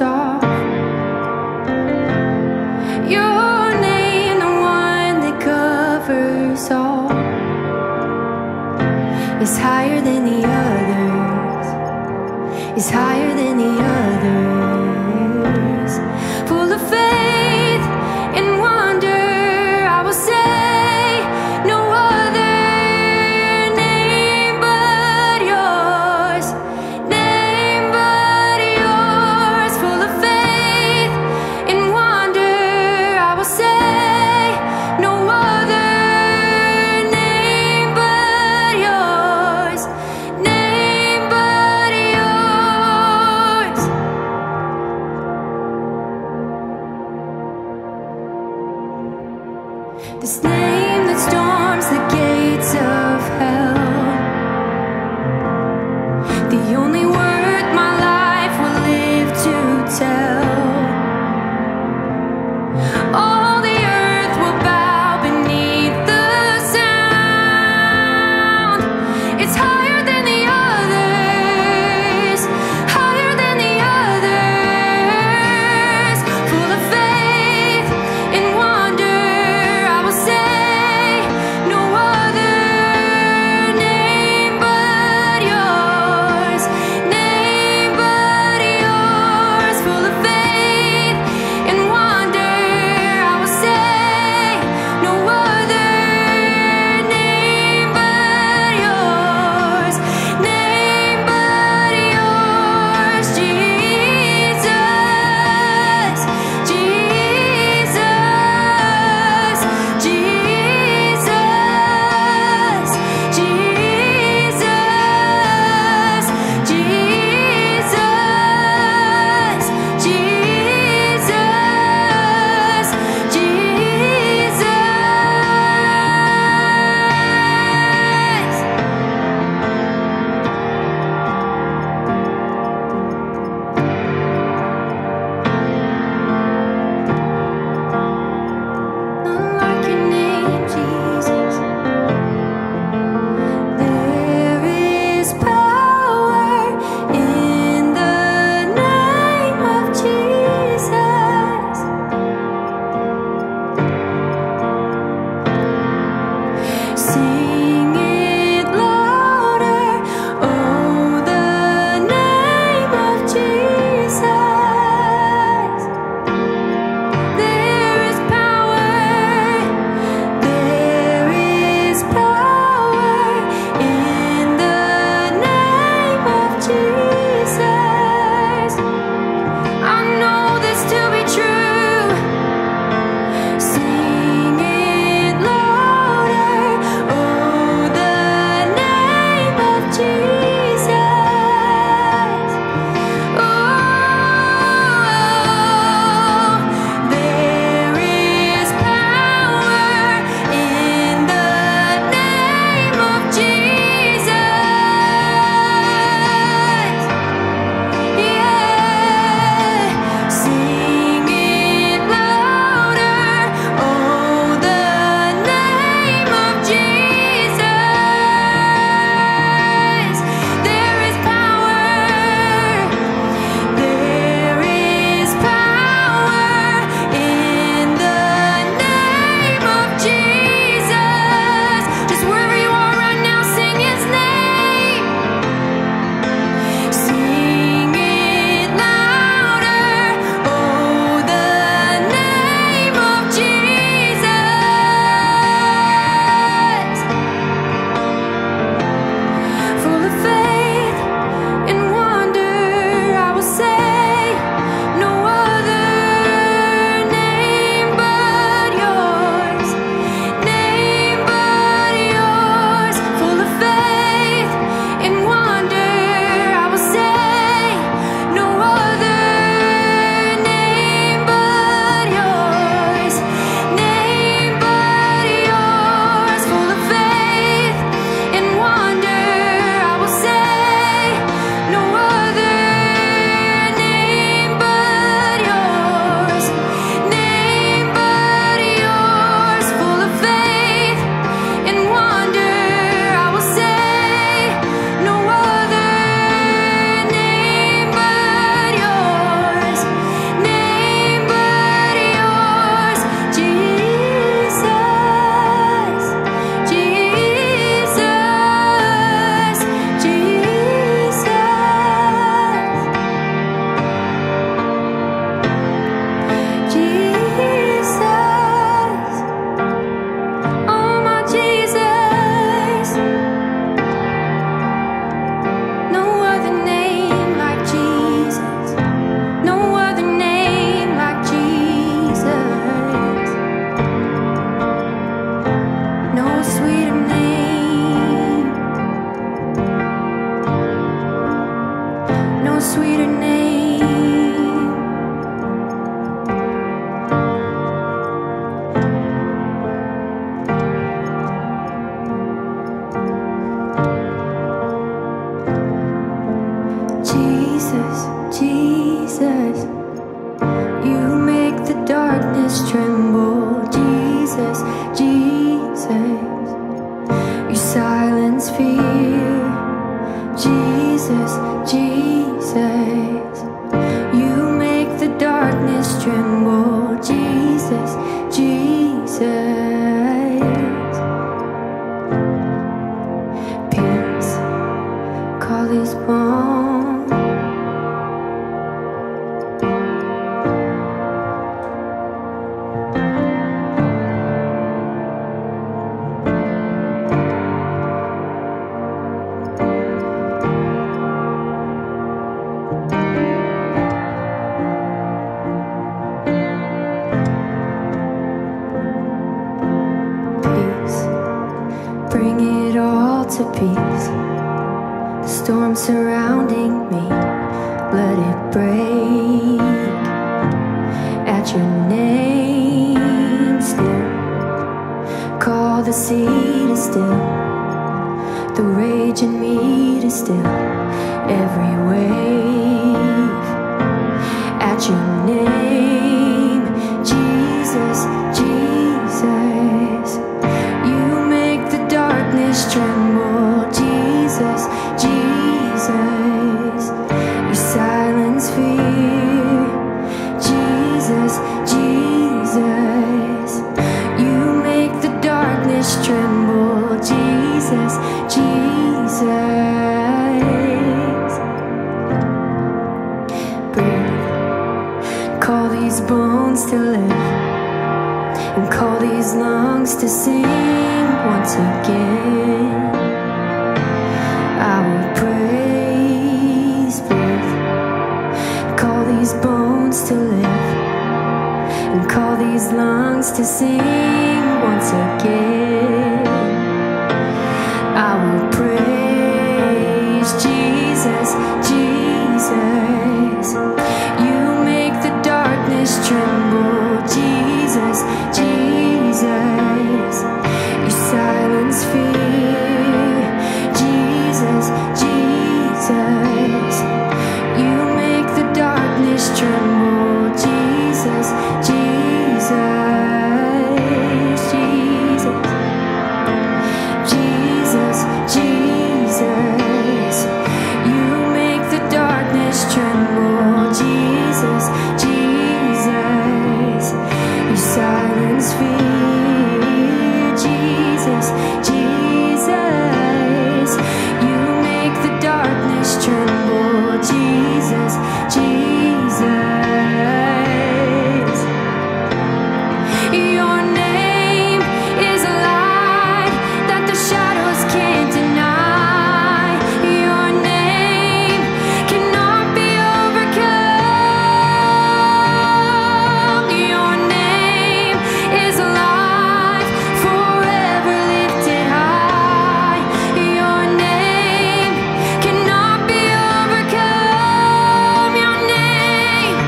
soft. Your name, the one that covers all, is higher than the others, is higher than the others. Full of faith and wonder, I will say no other name but yours, name but yours. Full of faith and wonder, I will say no other name but yours, name but yours. This name that storms the gates of hell, the only word my life will live to tell. All the earth will bow beneath the sound. It's higher than the others, higher than the others. Full of faith and wonder, I will say masterpiece. The storm surrounding me, let it break at your name still. Call the sea to still, the rage in me to still. Every wave at your name, Jesus, Jesus. You make the darkness tremble, Jesus, Jesus. You silence fear, Jesus, Jesus. You make the darkness tremble, Jesus, Jesus. Breathe, call these bones to live, and call these lungs to sing once again. I will praise, breathe. Call these bones to live, and call these lungs to sing once again. I will praise, Jesus, Jesus. You make the darkness tremble, Jesus, Jesus. You silence fear, Jesus, Jesus. You make the darkness tremble, Jesus, Jesus, Jesus. Jesus, Jesus. You make the darkness tremble, Jesus, Jesus. You silence fear, Jesus, Jesus. You make the darkness tremble, Jesus, Jesus. Your name is a light that the shadows can't deny. Your name cannot be overcome. Your name is a light forever lifted high. Your name cannot be overcome. Your name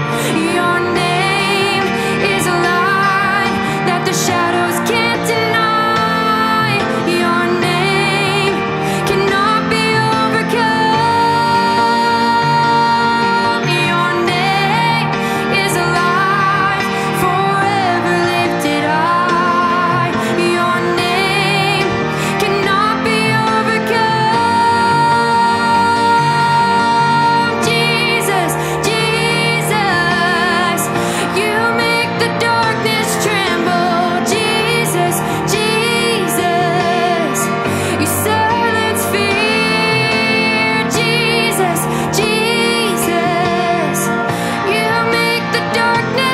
is a light that the shadows can't deny. Your name cannot be overcome. Your name is a light forever lifted high. Your name cannot be overcome. Jesus, Jesus. You make the darkness tremble, Jesus, Jesus. You silence fear, Jesus, Jesus. You make the darkness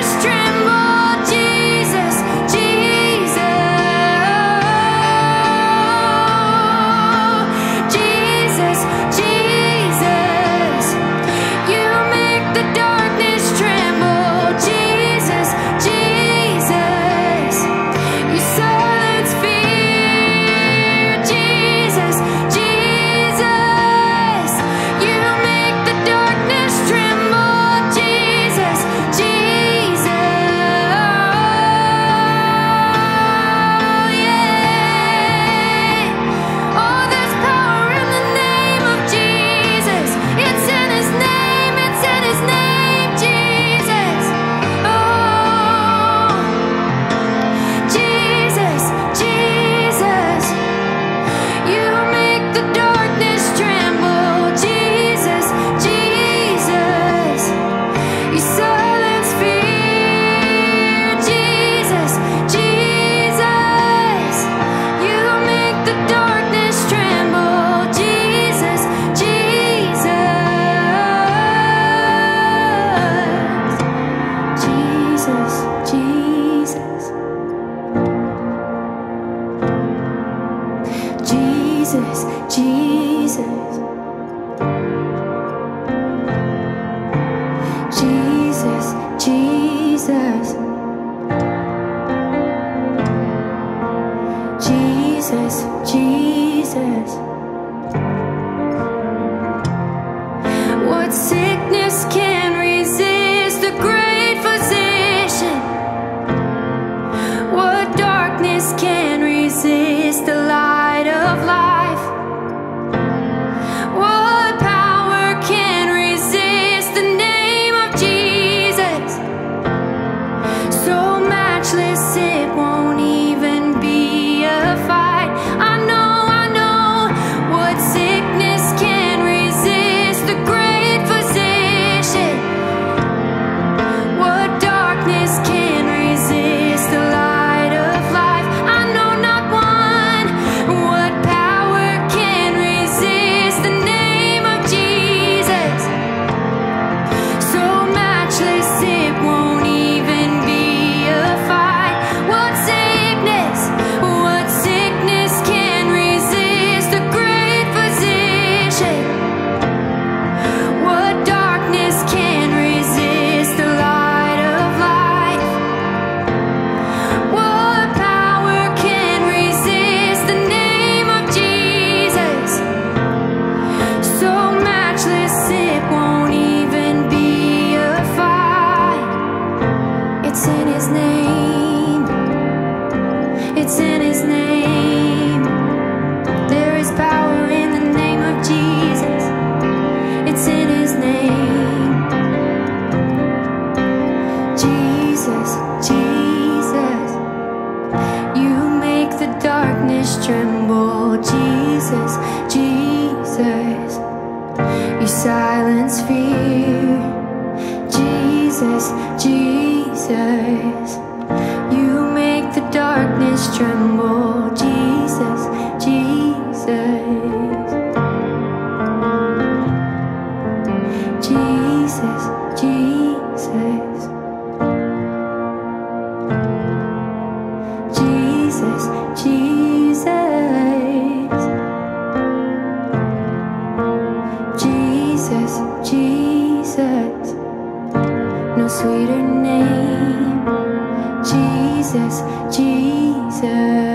tremble, Jesus, Jesus. Jesus, Jesus. You make the darkness tremble, Jesus, Jesus. You silence fear, Jesus, Jesus. You make the darkness tremble, Jesus, Jesus. Yeah. Oh, there's power in the name of Jesus. It's in His name, it's in His name, Jesus. Oh, Jesus, Jesus. You make the darkness tremble, Jesus, Jesus. You silence fear, Jesus, Jesus. You make the darkness tremble, Jesus, Jesus. Jesus, Jesus. Jesus, Jesus. Jesus, Jesus. Jesus, Jesus. Jesus, Jesus, you make the darkness tremble. Jesus, Jesus, you silence fear. Jesus, Jesus, you make the darkness tremble. Jesus, Jesus, Jesus, Jesus, Jesus, Jesus, Jesus, Jesus, no sweeter name. Jesus, Jesus.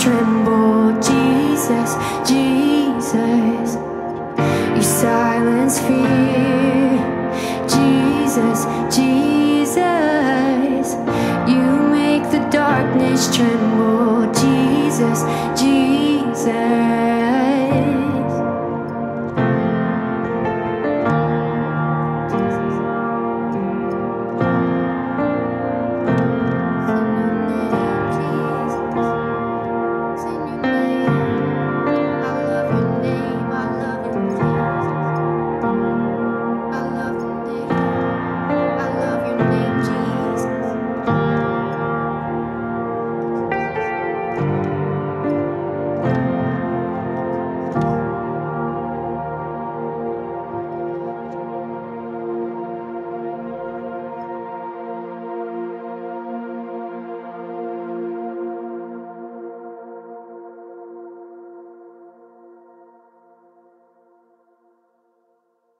Tremble, Jesus, Jesus, you silence fear. Jesus, Jesus, you make the darkness tremble.